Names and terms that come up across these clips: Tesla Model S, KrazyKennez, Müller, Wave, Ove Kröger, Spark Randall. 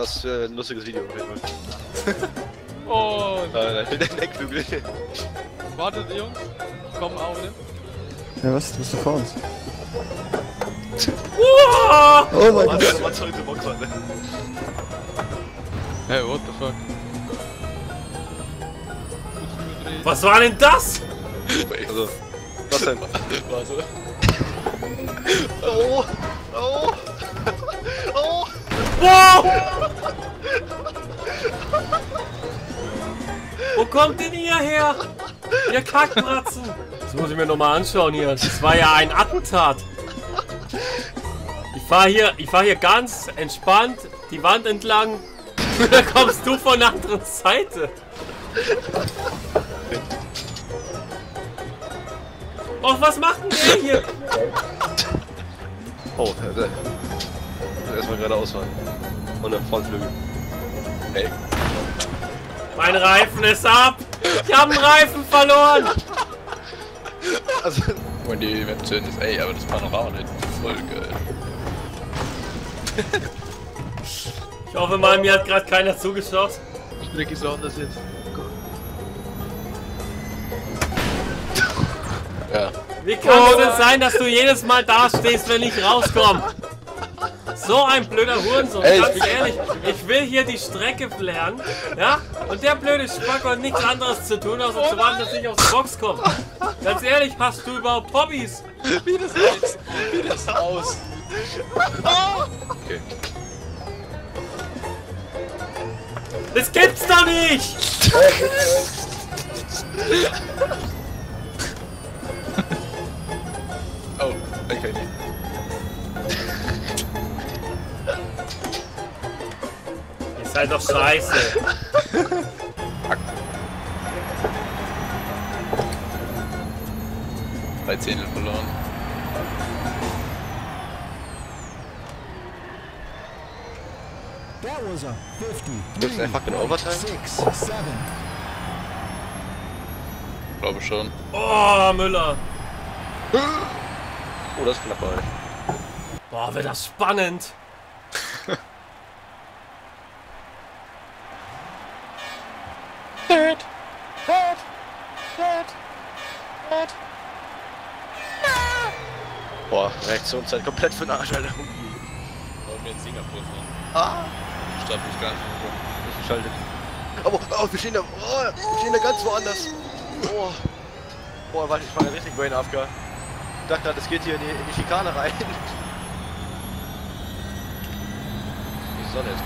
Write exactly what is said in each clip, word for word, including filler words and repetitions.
Das ist ein lustiges Video auf jeden Fall. Oh, nein, nein, der Neckbügel. Wartet, Jungs. Komm auch, ne? Ja, was? Du bist doch vor uns. Wow! Oh mein Gott. Hey, what the fuck? Was war denn das? Also, was denn? Warte. Oh! Oh! Oh! Wow! Wo kommt denn ihr her? Ihr Kackbratzen! Das muss ich mir nochmal anschauen hier. Das war ja ein Attentat. Ich fahr hier, ich fahr hier ganz entspannt die Wand entlang. Da kommst du von der anderen Seite. Och, was macht denn der hier? Oh, der. Erstmal geradeaus fahren. Und der Frontflügel. Ey. Mein Reifen ist ab! Ich hab einen Reifen verloren! Also, wenn die Event zu Ende ist, ey, aber das war noch auch nicht voll geil. Ich hoffe mal, mir hat gerade keiner zugeschaut. Ich blick ich so auf das jetzt. Ja. Wie kann es oh. denn sein, dass du jedes Mal da stehst, wenn ich rauskomme? So ein blöder Hurensohn, ey, ganz ich ehrlich, ich will hier die Strecke lernen, ja? Und der blöde Spack hat nichts anderes zu tun, außer oh zu warten, dass ich aus der Box komme. Ganz ehrlich, hast du überhaupt Hobbys? Wie das aus? Wie das aus? Okay. Das gibt's doch nicht! Oh, okay. Seid doch scheiße! Drei Zehntel verloren. Gibt's einfach den Overtime? Ich glaube schon. Oh, Müller! Oh, das ist knapp, Alter. Boah, wird das spannend! Dad! Dad! Dad! Dad! Boah, Reaktionszeit komplett für den Arsch, Alter. Wollen wir in Singapur fahren? Ah! Ich darf mich gar nicht mehr. Ich schalte. Aber, oh, oh, wir stehen da. Oh, wir stehen da ganz woanders. Oh. Boah, warte, ich war ja richtig brain after. Ich dachte gerade, es geht hier in die, in die Schikane rein. Die Sonne ist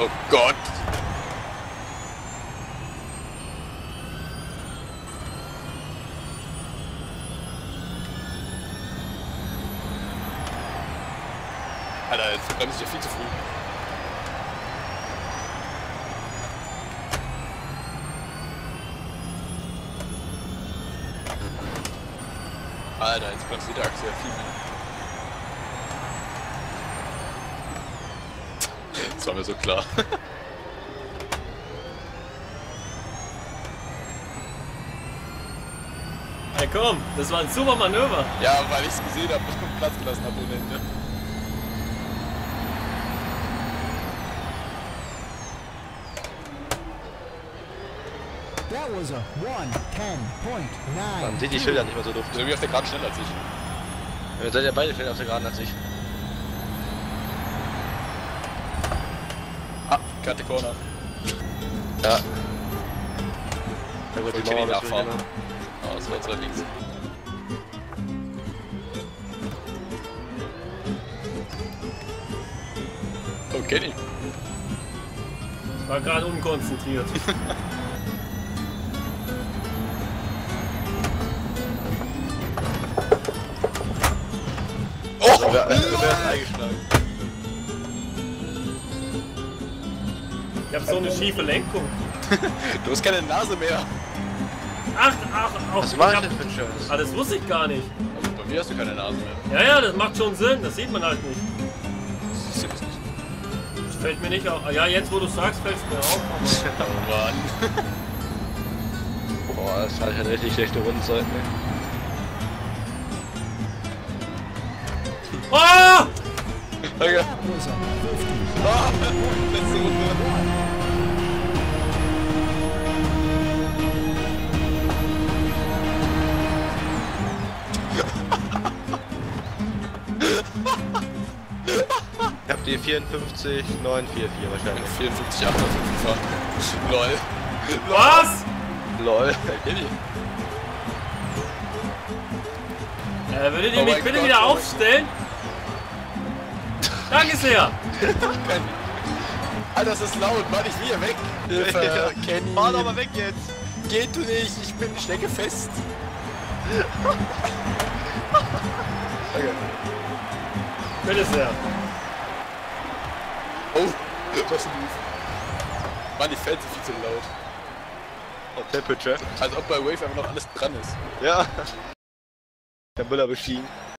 cool. Oh Gott! Alter, jetzt bremst ich ja viel zu früh. Alter, jetzt bremst die Achse ja viel mehr. Das war mir so klar. Hey komm, das war ein super Manöver. Ja, weil ich es gesehen habe, ich bin Platz gelassen habe ohne Ende. Man sieht die Schilder nicht mehr so doof. So wie auf der Geraden schneller als ich. Ja, wir sind ja beide schneller auf der Geraden als ich. Ah, Karte Corner. Ja. Da wird die Mauer nachfahren. Oh, das war jetzt links. Okay, nicht. Ich war gerade unkonzentriert. Ja, also eingeschlagen. Ich hab so eine schiefe Lenkung. Du hast keine Nase mehr. Ach, ach, ach. Was war das für ein Scheiß? Ah, das wusste ich gar nicht. Also bei mir hast du keine Nase mehr. Ja, ja, das macht schon Sinn. Das sieht man halt nicht. Das sieht es nicht. Das fällt mir nicht auf. Ja, jetzt wo du sagst, fällt es mir auf. Oh Mann. Boah, das war halt richtig schlechte Rundenzeit, ne? Oh! Danke. Ah, letzte Runde. Ich hab die vierundfünfzig neun vierundvierzig wahrscheinlich. vierundfünfzig acht fünfundfünfzig. LOL. Was? LOL. Äh, würdet ihr oh mich bitte Gott, wieder Gott. aufstellen? Danke sehr! Alter, das ist laut, Mann, ich will hier weg! Hilfe, Kenny! Fahr doch mal weg jetzt! Geht du nicht, ich bin steckefest! Okay. Bitte sehr! Oh, das ist ein Move! Mann, die Fans sind viel zu laut! Oh, Temperature! Als ob bei Wave einfach noch alles dran ist! Ja! Der Müller beschieden.